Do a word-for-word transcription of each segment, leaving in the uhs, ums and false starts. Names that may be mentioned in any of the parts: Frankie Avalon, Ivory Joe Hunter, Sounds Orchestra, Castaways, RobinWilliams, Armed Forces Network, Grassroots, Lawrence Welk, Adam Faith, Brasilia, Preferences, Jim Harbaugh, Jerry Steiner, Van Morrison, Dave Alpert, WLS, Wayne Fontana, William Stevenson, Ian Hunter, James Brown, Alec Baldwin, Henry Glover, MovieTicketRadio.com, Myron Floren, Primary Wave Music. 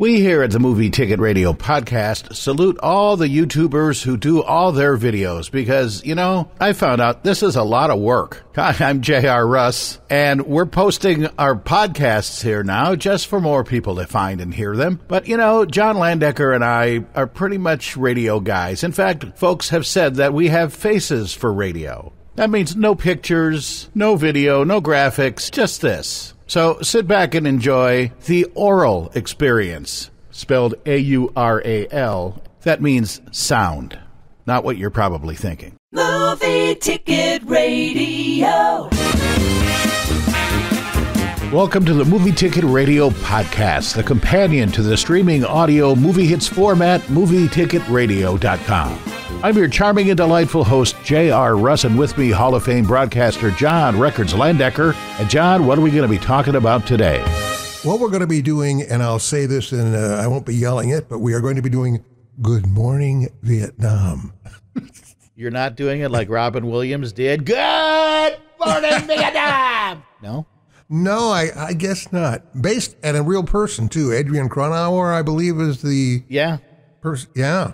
We here at the Movie Ticket Radio podcast salute all the YouTubers who do all their videos because, you know, I found out this is a lot of work. Hi, I'm J R. Russ, and we're posting our podcasts here now just for more people to find and hear them. But, you know, John Landecker and I are pretty much radio guys. In fact, folks have said that we have faces for radio. That means no pictures, no video, no graphics, just this. So sit back and enjoy the oral experience, spelled A U R A L. That means sound, not what you're probably thinking. Movie Ticket Radio. Welcome to the Movie Ticket Radio podcast, the companion to the streaming audio movie hits format, movie ticket radio dot com. I'm your charming and delightful host, J R. Russ, and with me, Hall of Fame broadcaster John Records Landecker. And John, what are we going to be talking about today? Well, we're going to be doing, and I'll say this, and uh, I won't be yelling it, but we are going to be doing Good Morning Vietnam. You're not doing it like Robin Williams did? Good Morning Vietnam! No? No, I, I guess not. Based on a real person, too. Adrian Cronauer, I believe, is the... Yeah. Person. Yeah.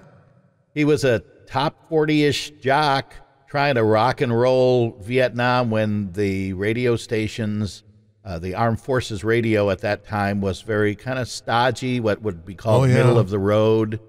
He was a top forty-ish jock trying to rock and roll Vietnam when the radio stations, uh, the Armed Forces Radio at that time was very kind of stodgy, what would be called oh, yeah. middle of the road.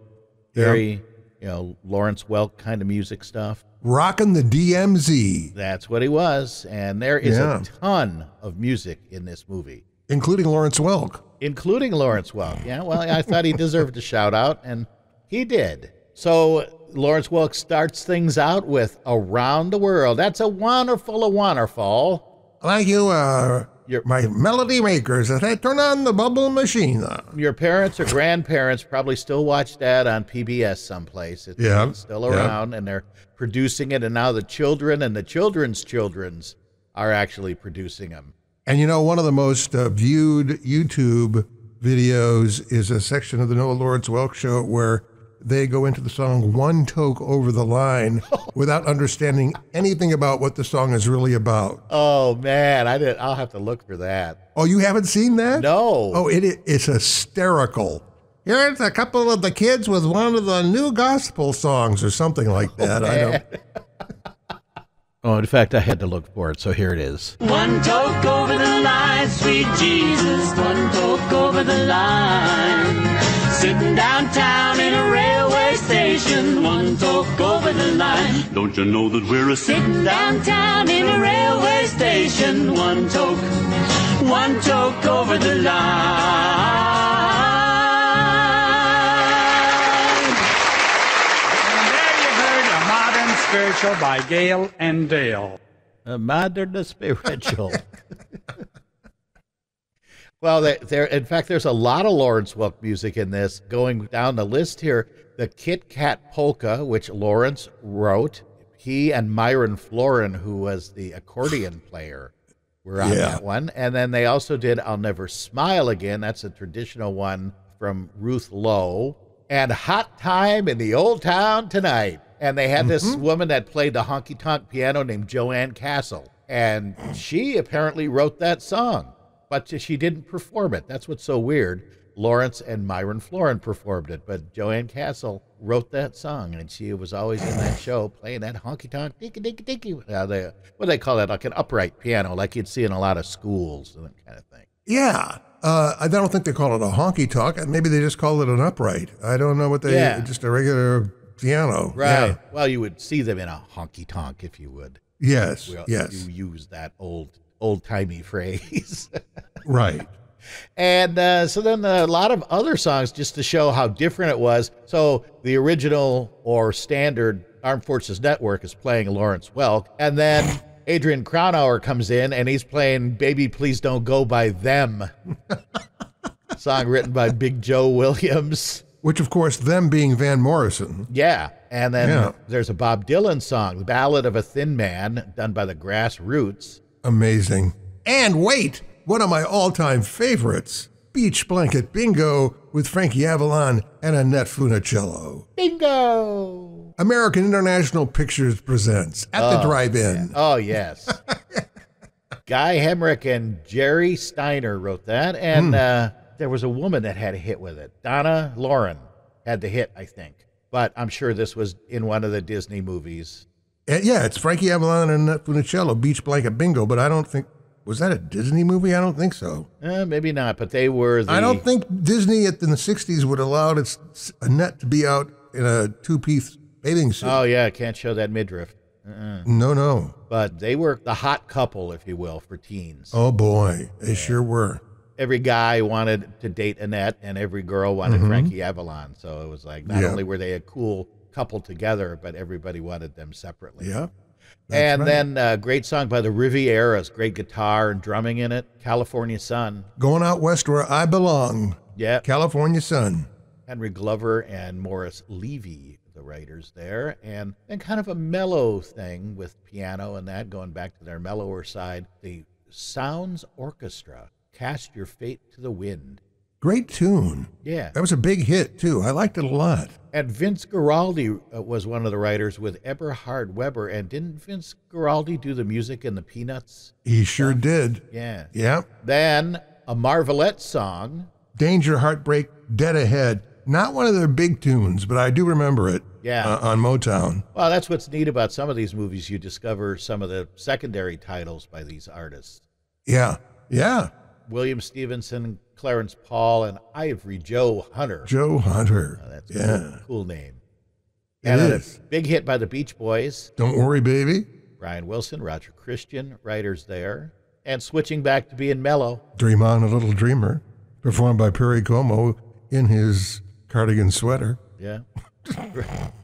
Very, yeah. you know, Lawrence Welk kind of music stuff. Rocking the D M Z. That's what he was. And there is yeah. a ton of music in this movie. Including Lawrence Welk. Including Lawrence Welk. Yeah, well, I thought he deserved a shout out, and he did. So Lawrence Welk starts things out with Around the World. That's a wonderful, a wonderful. Like you are your, my melody makers as I turn on the bubble machine. Your parents or grandparents probably still watch that on P B S someplace. It's yeah, still around, yeah. and they're producing it, and now the children and the children's children's are actually producing them. And you know, one of the most uh, viewed YouTube videos is a section of the Noah Lawrence Welk Show where they go into the song One Toke Over the Line without understanding anything about what the song is really about. Oh, man, I didn't, I'll have to look for that. Oh, you haven't seen that? No. Oh, it, it it's hysterical. Here's a couple of the kids with one of the new gospel songs or something like that. Oh, I don't. Oh, in fact, I had to look for it, so here it is. One toke over the line, sweet Jesus, one toke over the line. Sitting downtown in a railway station, one toke over the line. Don't you know that we're a sitting downtown in a railway station, one toke, one toke over the line. And there you heard a modern spiritual by Gale and Dale. A modern spiritual. Well, there. In fact, there's a lot of Lawrence Welk music in this. Going down the list here, the Kit Kat Polka, which Lawrence wrote, he and Myron Floren, who was the accordion player, were on yeah. that one. And then they also did I'll Never Smile Again. That's a traditional one from Ruth Lowe. And Hot Time in the Old Town Tonight. And they had mm-hmm. this woman that played the honky-tonk piano named Joanne Castle. And she apparently wrote that song. But she didn't perform it. That's what's so weird. Lawrence and Myron Floren performed it, but Joanne Castle wrote that song, and she was always in that show playing that honky-tonk, dinky-dinky-dinky. Uh, they, what do they call that? Like an upright piano, like you'd see in a lot of schools and that kind of thing. Yeah. Uh, I don't think they call it a honky-tonk. Maybe they just call it an upright. I don't know what they yeah. – just a regular piano. Right. Yeah. Well, you would see them in a honky-tonk if you would. Yes, we, yes. You use that old – old-timey phrase. Right. And uh, so then a lot of other songs just to show how different it was. So the original or standard Armed Forces Network is playing Lawrence Welk. And then Adrian Cronauer comes in and he's playing Baby Please Don't Go by Them. Song written by Big Joe Williams. Which, of course, them being Van Morrison. Yeah. And then yeah. there's a Bob Dylan song, The Ballad of a Thin Man, done by the Grassroots. Amazing. And wait, one of my all-time favorites, Beach Blanket Bingo with Frankie Avalon and Annette Funicello. Bingo! American International Pictures presents At oh, the Drive-In. Yeah. Oh, yes. Guy Hemrick and Jerry Steiner wrote that, and mm. uh, there was a woman that had a hit with it. Donna Loren had the hit, I think. But I'm sure this was in one of the Disney movies. Yeah, it's Frankie Avalon and Annette Funicello, Beach Blanket Bingo, but I don't think... Was that a Disney movie? I don't think so. Eh, maybe not, but they were the... I don't think Disney in the sixties would allow its Annette to be out in a two-piece bathing suit. Oh, yeah, can't show that midriff. Uh-uh. No, no. But they were the hot couple, if you will, for teens. Oh, boy, they yeah. sure were. Every guy wanted to date Annette, and every girl wanted mm-hmm. Frankie Avalon. So it was like not yeah. only were they a cool couple together, but everybody wanted them separately. Yeah. And right. then a uh, great song by the Rivieras, great guitar and drumming in it, California Sun. Going Out West Where I Belong. Yeah. California Sun. Henry Glover and Morris Levy, the writers there. And, and kind of a mellow thing with piano and that, going back to their mellower side. The Sounds Orchestra, Cast Your Fate to the Wind. Great tune. Yeah. That was a big hit, too. I liked it a lot. And Vince Guaraldi was one of the writers with Eberhard Weber. And didn't Vince Guaraldi do the music in the Peanuts? He sure stuff? did. Yeah. Yeah. Then a Marvelette song. Danger, Heartbreak, Dead Ahead. Not one of their big tunes, but I do remember it yeah. uh, on Motown. Well, that's what's neat about some of these movies. You discover some of the secondary titles by these artists. Yeah. Yeah. William Stevenson, Clarence Paul, and Ivory Joe Hunter. Joe Hunter. Oh, that's yeah. a cool, cool name. It and is. A big hit by the Beach Boys. Don't Worry, Baby. Brian Wilson, Roger Christian, writers there. And switching back to being mellow. Dream On a Little Dreamer, performed by Perry Como in his cardigan sweater. Yeah.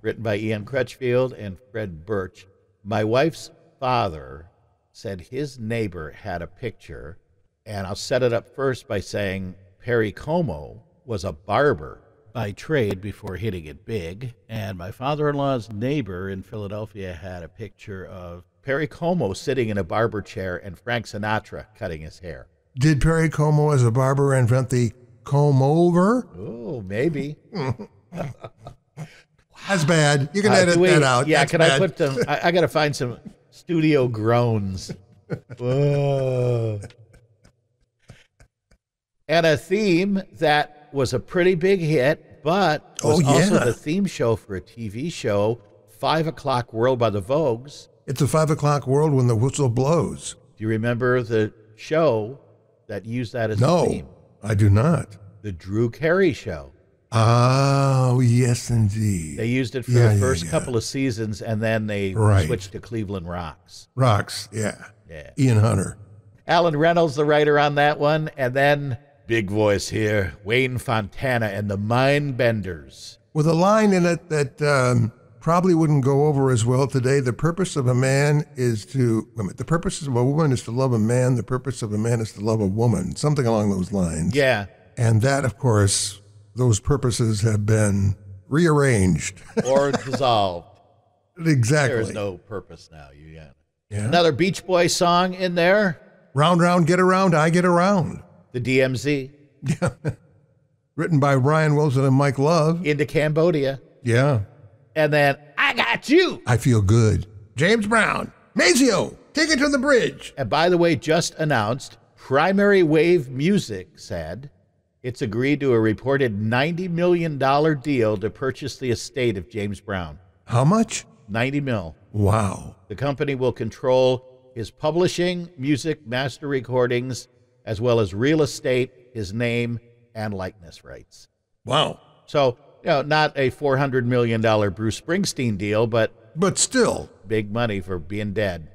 Written by Ian Crutchfield and Fred Birch. My wife's father said his neighbor had a picture. And I'll set it up first by saying Perry Como was a barber by trade before hitting it big. And my father-in-law's neighbor in Philadelphia had a picture of Perry Como sitting in a barber chair and Frank Sinatra cutting his hair. Did Perry Como as a barber invent the comb over? Oh, maybe. That's bad. You can uh, edit we, that out. Yeah, That's can bad. I put them? I, I got to find some studio groans. Whoa. And a theme that was a pretty big hit, but was oh, yeah. also the theme show for a T V show, Five O'Clock World by the Vogues. It's a Five O'Clock World When the Whistle Blows. Do you remember the show that used that as no, a theme? No, I do not. The Drew Carey Show. Oh, yes, indeed. They used it for yeah, the first yeah, yeah. couple of seasons, and then they right. switched to Cleveland Rocks. Rocks, yeah. yeah. Ian Hunter. Alan Reynolds, the writer on that one, and then... Big voice here, Wayne Fontana and the Mind Benders. With a line in it that um, probably wouldn't go over as well today. The purpose of a man is to, wait a minute, the purpose of a woman is to love a man. The purpose of a man is to love a woman. Something along those lines. Yeah. And that, of course, those purposes have been rearranged. Or dissolved. Exactly. There is no purpose now. You yeah. yeah. Another Beach Boys song in there. Round, round, get around, I get around. The D M Z. Yeah. Written by Brian Wilson and Mike Love. Into Cambodia. Yeah. And then, I Got You. I Feel Good. James Brown. Mazio, Take It to the Bridge. And by the way, just announced, Primary Wave Music said it's agreed to a reported ninety million dollars deal to purchase the estate of James Brown. How much? ninety mil. Wow. The company will control his publishing, music, master recordings, as well as real estate, his name, and likeness rights. Wow. So, you know, not a four hundred million dollars Bruce Springsteen deal, but... But still. Big money for being dead.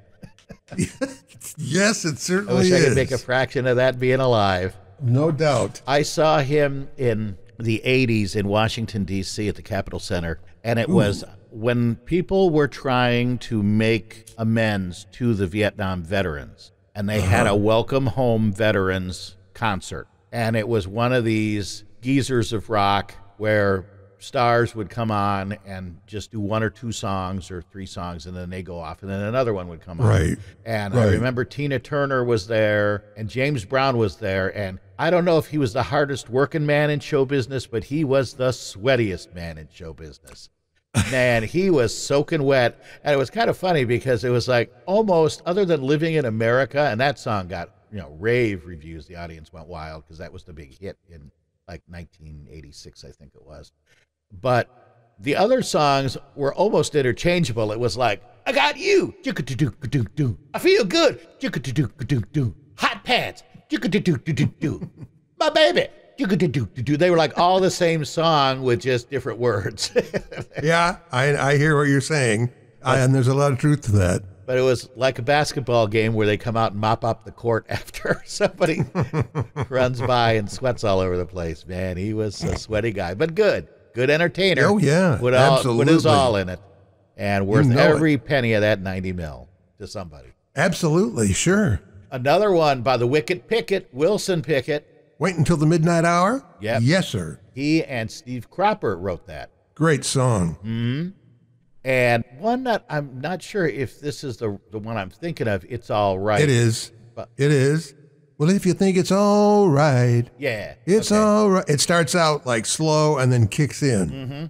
Yes, it certainly is. I wish I could make a fraction of that being alive. No doubt. I saw him in the eighties in Washington, D C at the Capitol Center, and it Ooh. was when people were trying to make amends to the Vietnam veterans. And they uh-huh. had a Welcome Home Veterans concert. And it was one of these geezers of rock where stars would come on and just do one or two songs or three songs, and then they go off, and then another one would come on. Right. And right. I remember Tina Turner was there, and James Brown was there, and I don't know if he was the hardest working man in show business, but he was the sweatiest man in show business. Man, he was soaking wet, and it was kind of funny because it was like almost, other than Living in America, and that song got, you know, rave reviews. The audience went wild because that was the big hit in like nineteen eighty-six, I think it was. But the other songs were almost interchangeable. It was like, I got you, I feel good, hot pants, my baby. They were like all the same song with just different words. Yeah, I, I hear what you're saying. I, and there's a lot of truth to that. But it was like a basketball game where they come out and mop up the court after somebody runs by and sweats all over the place. Man, he was a sweaty guy, but good. Good entertainer. Oh, yeah, put all, absolutely. Put his all in it. And worth you know every it. penny of that ninety mil to somebody. Absolutely, sure. Another one by the Wicked Pickett, Wilson Pickett. Wait Until the Midnight Hour? Yep. Yes, sir. He and Steve Cropper wrote that. Great song. Mm-hmm. And one that I'm not sure if this is the the one I'm thinking of. It's All Right. It is. But, it is. Well, if you think it's all right. Yeah. It's okay. all right. It starts out like slow and then kicks in. Mm-hmm.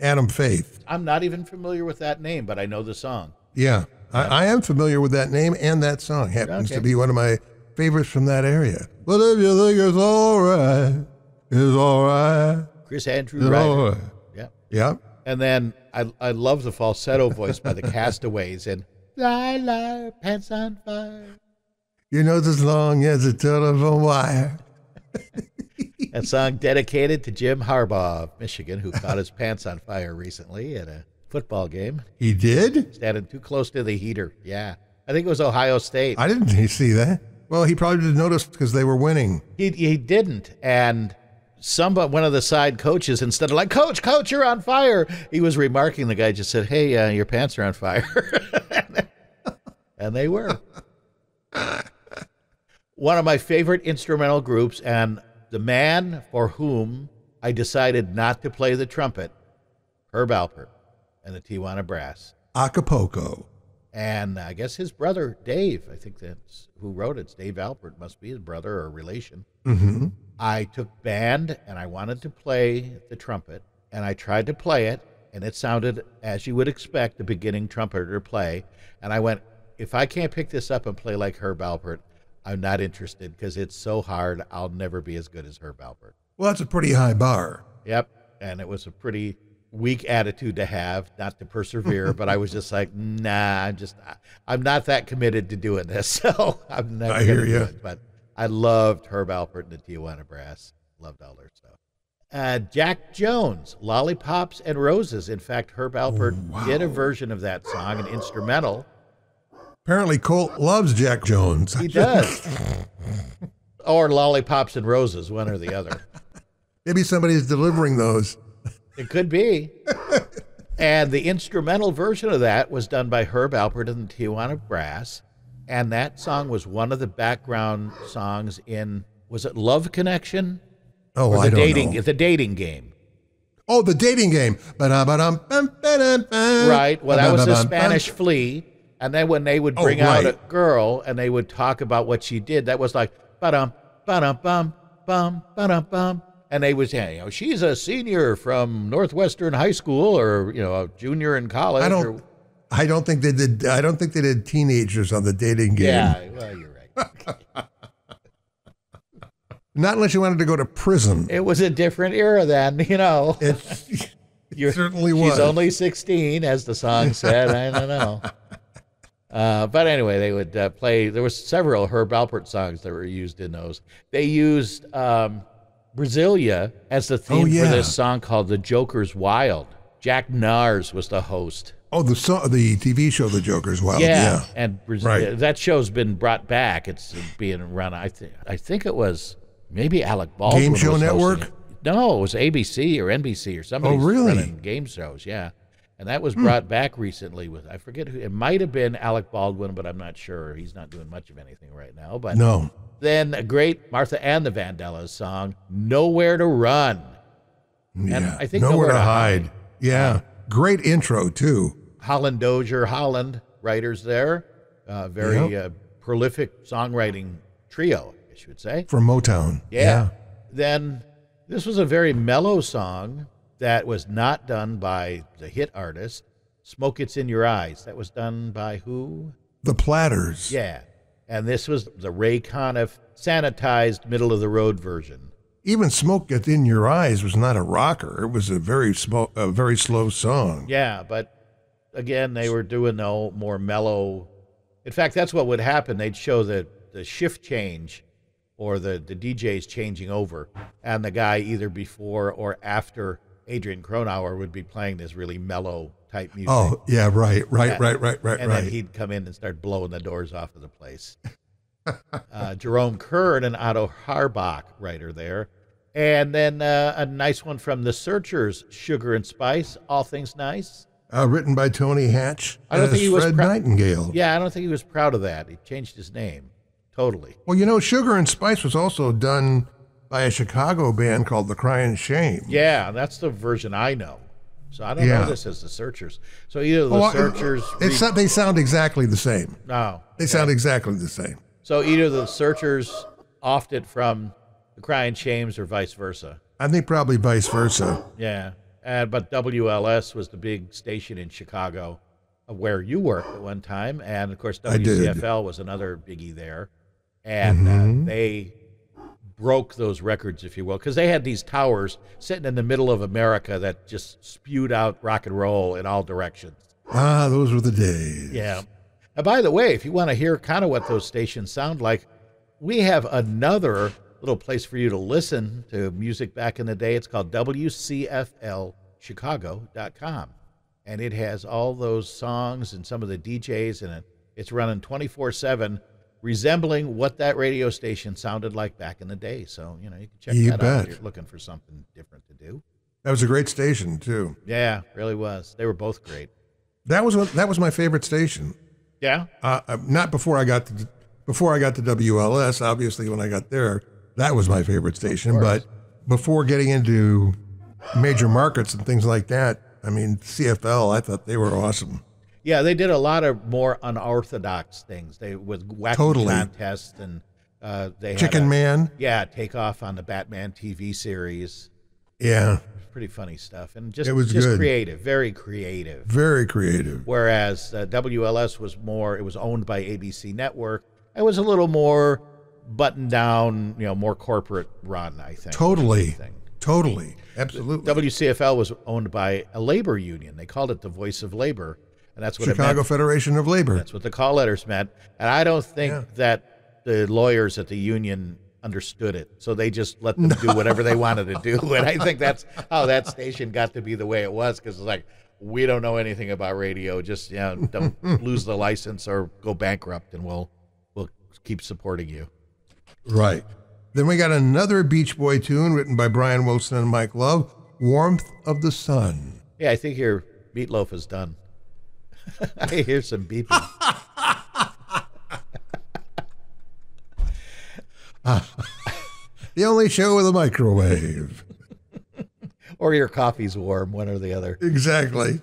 Adam Faith. I'm not even familiar with that name, but I know the song. Yeah. I, I am familiar with that name, and that song happens okay. to be one of my favorites from that area. Well, if you think it's all right, it's all right. Chris Andrew Ryder. Right. Yeah. Yeah. And then I, I love the falsetto voice by the Castaways and Fly, lie, pants on fire. You know, as long as a telephone wire. That song dedicated to Jim Harbaugh of Michigan, who caught his pants on fire recently at a football game. He did? Standing too close to the heater. Yeah. I think it was Ohio State. I didn't see that. Well, he probably didn't notice because they were winning. He, he didn't. And somebody, one of the side coaches, instead of like, coach, coach, you're on fire, he was remarking, the guy just said, hey, uh, your pants are on fire. And they were. One of my favorite instrumental groups, and the man for whom I decided not to play the trumpet, Herb Alpert and the Tijuana Brass. Acapulco. And I guess his brother, Dave, I think that's who wrote it. It's Dave Alpert, must be his brother or relation. Mm-hmm. I took band, and I wanted to play the trumpet, and I tried to play it, and it sounded, as you would expect, the beginning trumpeter to play. And I went, if I can't pick this up and play like Herb Alpert, I'm not interested because it's so hard, I'll never be as good as Herb Alpert. Well, that's a pretty high bar. Yep, and it was a pretty weak attitude to have, not to persevere, but I was just like, nah, I'm just, I'm not that committed to doing this, so I'm never I hear you. But I loved Herb Alpert and the Tijuana Brass. Loved all their stuff. Uh, Jack Jones, Lollipops and Roses. In fact, Herb Alpert oh, wow. did a version of that song, an instrumental. Apparently, Colt loves Jack Jones. He does. Or Lollipops and Roses, one or the other. Maybe somebody's delivering those. It could be. And the instrumental version of that was done by Herb Alpert and the Tijuana Brass. And that song was one of the background songs in, was it Love Connection? Oh, I don't dating, know. The Dating Game. Oh, The Dating Game. Right. Well, that was a Spanish flea. And then when they would bring oh, right. out a girl and they would talk about what she did, that was like, ba-dum, ba-dum, bum, bum, ba-dum, bum. And they would say, you know, she's a senior from Northwestern High School, or, you know, a junior in college. I don't. Or, I don't think they did. I don't think they did teenagers on The Dating Game. Yeah, well, you're right. Not unless you wanted to go to prison. It was a different era then, you know. It, it certainly was. She's only sixteen, as the song said. I don't know. Uh, but anyway, they would uh, play. There were several Herb Alpert songs that were used in those. They used um, Brasilia as the theme oh, yeah. for this song called "The Joker's Wild." Jack Nars was the host. Oh, the so, the T V show, The Joker's Wild. Yeah, yeah. and right. that show's been brought back. It's being run. I think I think it was maybe Alec Baldwin. Game Show Network? It. No, it was A B C or N B C or somebody. Oh, really? Running game shows, yeah. And that was brought hmm. back recently with I forget who. It might have been Alec Baldwin, but I'm not sure. He's not doing much of anything right now. But no. Then a great Martha and the Vandellas song, "Nowhere to Run." Yeah. And I think nowhere, nowhere to, to hide. hide. Yeah. Great intro too. Holland Dozier, Holland, writers there. Uh, very yep. uh, prolific songwriting trio, I guess you would say. From Motown. Yeah. yeah. Then this was a very mellow song that was not done by the hit artist, Smoke It's in Your Eyes. That was done by who? The Platters. Yeah. And this was the Ray Conniff sanitized middle-of-the-road version. even Smoke Gets in Your Eyes was not a rocker. It was a very small, a very slow song. Yeah, but again, they were doing the more mellow. In fact, that's what would happen. They'd show the, the shift change or the, the D Js changing over, and the guy either before or after Adrian Cronauer would be playing this really mellow type music. Oh, yeah, right, right, and, right, right, right, and right. And then he'd come in and start blowing the doors off of the place. uh, Jerome Kern and Otto Harbach right are there. And then uh, a nice one from The Searchers, Sugar and Spice, All Things Nice. Uh, written by Tony Hatch. I don't think he was Fred Nightingale. Yeah, I don't think he was proud of that. He changed his name. Totally. Well, you know, Sugar and Spice was also done by a Chicago band called The Crying Shame. Yeah, that's the version I know. So I don't yeah. know this as The Searchers. So either The oh, Searchers... It's not, they sound exactly the same. No. They okay. sound exactly the same. So either The Searchers opted from The Crying Shames or vice versa. I think probably vice versa. Yeah. Uh, but W L S was the big station in Chicago where you worked at one time. And, of course, W C F L was another biggie there. And mm-hmm. uh, they broke those records, if you will, because they had these towers sitting in the middle of America that just spewed out rock and roll in all directions. Ah, those were the days. Yeah. And by the way, if you want to hear kind of what those stations sound like, we have another little place for you to listen to music back in the day. It's called W C F L Chicago dot com. And it has all those songs and some of the D Js in it. It's running twenty-four seven, resembling what that radio station sounded like back in the day. So, you know, you can check you that bet. out if you're looking for something different to do. That was a great station, too. Yeah, really was. They were both great. That was that was my favorite station. Yeah? Uh, not before I got to, before I got to W L S, obviously, when I got there. That was my favorite station, but before getting into major markets and things like that, I mean, C F L, I thought they were awesome. Yeah, they did a lot of more unorthodox things. They with wacky totally. contests and uh, they Chicken had a, Man. Yeah, take off on the Batman T V series. Yeah, pretty funny stuff, and just it was just good. creative, very creative, very creative. Whereas uh, W L S was more; it was owned by A B C Network. It was a little more button down, you know, more corporate run, I think. Totally. Totally. Absolutely. W C F L was owned by a labor union. They called it the Voice of Labor. And that's what Chicago Federation of Labor. That's what the call letters meant. And I don't think yeah. that the lawyers at the union understood it. So they just let them no. do whatever they wanted to do. And I think that's how that station got to be the way it was, because it's like, we don't know anything about radio. Just, you know, don't lose the license or go bankrupt and we'll we'll keep supporting you. Right. Then we got another Beach Boy tune written by Brian Wilson and Mike Love, Warmth of the Sun. Yeah, I think your meatloaf is done. I hear some beeping. The only show with a microwave. Or your coffee's warm, one or the other. Exactly.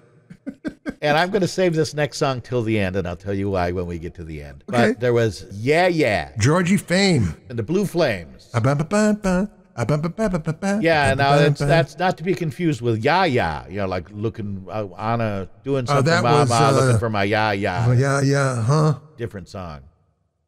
And I'm going to save this next song till the end, and I'll tell you why when we get to the end. Okay. But there was Yeah, Yeah. Georgie Fame. And the Blue Flames. Yeah, now that's, that's not to be confused with Ya Ya. You know, like looking, uh, Anna, doing something, uh, mama, was, uh, looking for my Ya Ya. Oh, yeah, yeah, huh? Different song.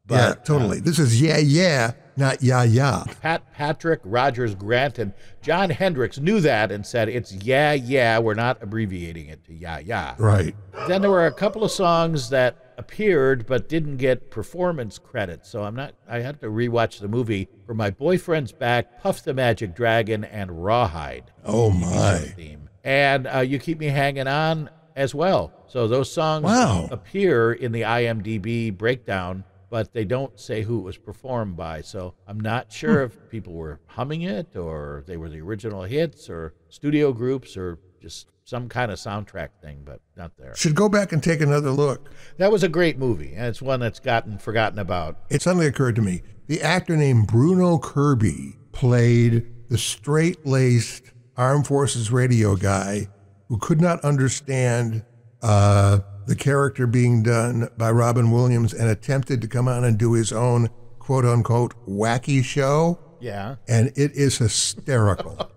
But, yeah, totally. Um, this is Yeah, Yeah, not Ya Ya. Pat Patrick, Rogers Grant, and John Hendricks knew that and said, it's Yeah, Yeah, we're not abbreviating it to Ya Ya. Right. Then there were a couple of songs that appeared but didn't get performance credits. So I'm not, I had to rewatch the movie for My Boyfriend's Back, Puff the Magic Dragon, and Rawhide. Oh, my. Theme. And uh, You Keep Me Hanging On as well. So those songs wow. appear in the I M D B breakdown, but they don't say who it was performed by. So I'm not sure if people were humming it or they were the original hits or studio groups or just some kind of soundtrack thing, but not there. Should go back and take another look. That was a great movie, and it's one that's gotten forgotten about. It suddenly occurred to me, the actor named Bruno Kirby played the straight-laced Armed Forces radio guy who could not understand uh, the character being done by Robin Williams and attempted to come on and do his own quote-unquote wacky show. Yeah. And it is hysterical.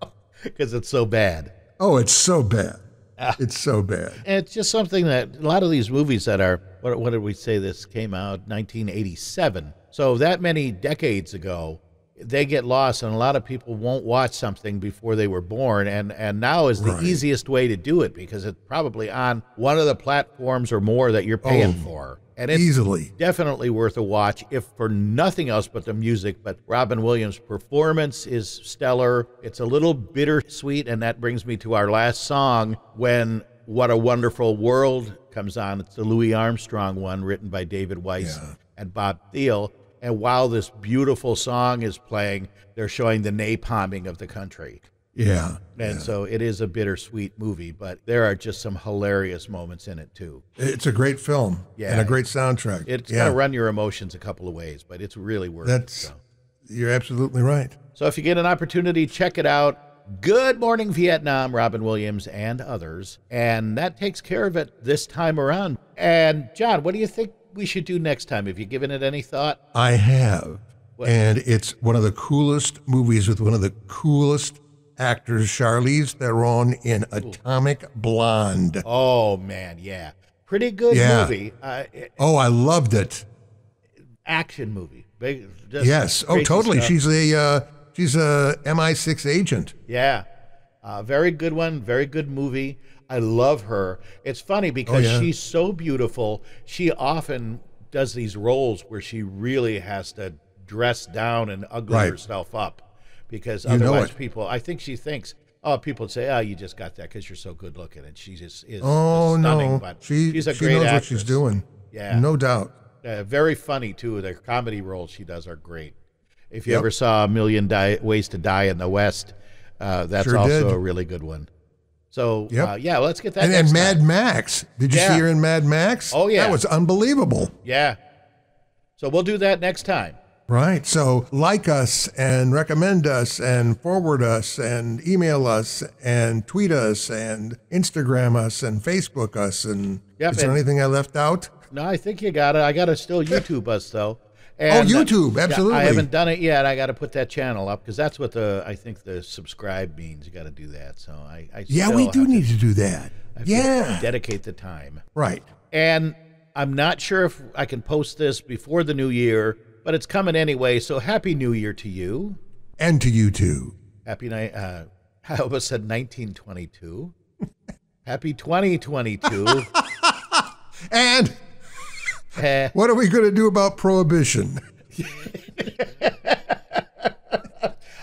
Because it's so bad. Oh, it's so bad. Uh, it's so bad. And it's just something that a lot of these movies that are, what, what did we say this came out? nineteen eighty-seven. So that many decades ago, they get lost, and a lot of people won't watch something before they were born, and and now is the right. easiest way to do it, because it's probably on one of the platforms or more that you're paying oh, for, and it's easily definitely worth a watch, if for nothing else but the music. But Robin Williams' performance is stellar. It's a little bittersweet, and that brings me to our last song, when What a Wonderful World comes on. It's the Louis Armstrong one, written by David Weiss yeah. and Bob Thiele. And while this beautiful song is playing, they're showing the napalming of the country. Yeah. And yeah. so it is a bittersweet movie, but there are just some hilarious moments in it, too. It's a great film yeah. and a great soundtrack. It's yeah. going to run your emotions a couple of ways, but it's really worth That's, it. So. You're absolutely right. So if you get an opportunity, check it out. Good Morning Vietnam, Robin Williams and others. And that takes care of it this time around. And, John, what do you think we should do next time? Have you given it any thought? I have. What? And it's one of the coolest movies with one of the coolest actors, Charlize Theron in Ooh. Atomic Blonde. Oh, man, yeah. Pretty good yeah. movie. Uh, it, oh, I loved it. Action movie. Big, just yes. Oh, totally. Stuff. She's a uh, she's a M I six agent. Yeah. Uh, very good one. Very good movie. I love her. It's funny because oh, yeah. she's so beautiful. She often does these roles where she really has to dress down and ugly right. herself up, because you otherwise people, I think she thinks, oh, people say, oh, you just got that because you're so good looking. And she just is oh, stunning. No. But she, she's a she great knows actress. What she's doing. Yeah. No doubt. Uh, very funny, too. The comedy roles she does are great. If you yep. ever saw A Million Di- Ways to Die in the West, uh, that's sure also did. a really good one. So, yep. uh, yeah, let's get that. And then Mad time. Max. Did you yeah. see her in Mad Max? Oh, yeah. That was unbelievable. Yeah. So we'll do that next time. Right. So like us and recommend us and forward us and email us and tweet us and Instagram us and Facebook us. And yep, is there and anything I left out? No, I think you got it. I got to still YouTube us, though. And, oh, YouTube, absolutely. Uh, I haven't done it yet. I got to put that channel up, because that's what the I think the subscribe means. You got to do that. So I, I yeah, we do need to, to do that. I yeah, dedicate the time. Right. And I'm not sure if I can post this before the new year, but it's coming anyway. So happy New Year to you, and to you too. Happy night. Uh, I almost said nineteen twenty-two. Happy twenty twenty-two. And. Uh, what are we going to do about prohibition?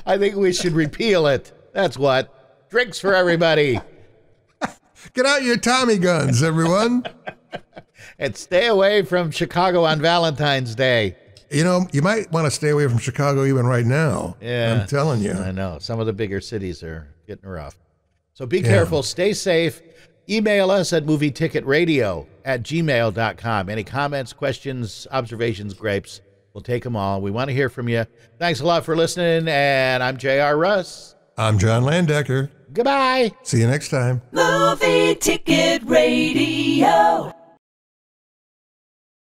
I think we should repeal it. That's what. Drinks for everybody. Get out your Tommy guns, everyone. And stay away from Chicago on Valentine's Day. You know, you might want to stay away from Chicago even right now. Yeah. I'm telling you. I know. Some of the bigger cities are getting rough. So be yeah. careful. Stay safe. Email us at movie ticket radio at gmail dot com. Any comments, questions, observations, gripes, we'll take them all. We want to hear from you. Thanks a lot for listening, and I'm J R Russ. I'm John Landecker. Goodbye. See you next time. Movie Ticket Radio.